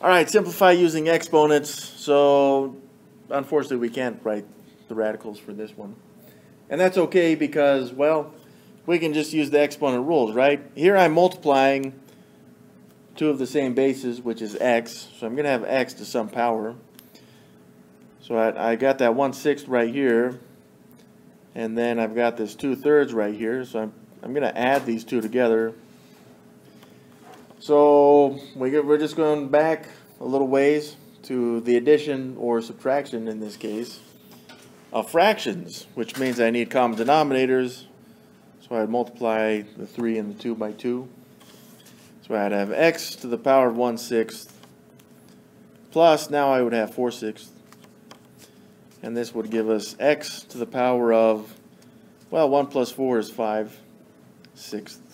All right, simplify using exponents. So unfortunately, we can't write the radicals for this one. And that's okay because, well, we can just use the exponent rules, right? Here I'm multiplying two of the same bases, which is x. So I'm going to have x to some power. So I got that 1/6 right here. And then I've got this 2/3 right here. So I'm going to add these two together. So we're just going back a little ways to the addition or subtraction, in this case, of fractions, which means I need common denominators. So I'd multiply the 3 and the 2 by 2. So I'd have x to the power of 1/6 plus, now I would have 4/6. And this would give us x to the power of, well, 1 plus 4 is 5/6.